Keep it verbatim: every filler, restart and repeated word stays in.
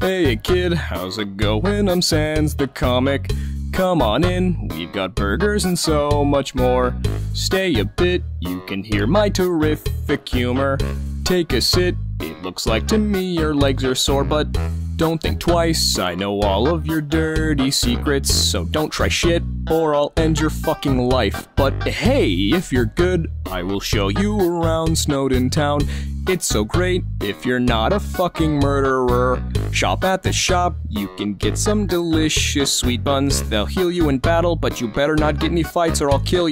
Hey kid, how's it going? I'm Sans the comic. Come on in, we've got burgers and so much more. Stay a bit, you can hear my terrific humor. Take a sit, it looks like to me your legs are sore, but don't think twice, I know all of your dirty secrets. So don't try shit, or I'll end your fucking life. But hey, if you're good, I will show you around Snowden Town. It's so great if you're not a fucking murderer. Shop at the shop, you can get some delicious sweet buns. They'll heal you in battle, but you better not get any fights or I'll kill you.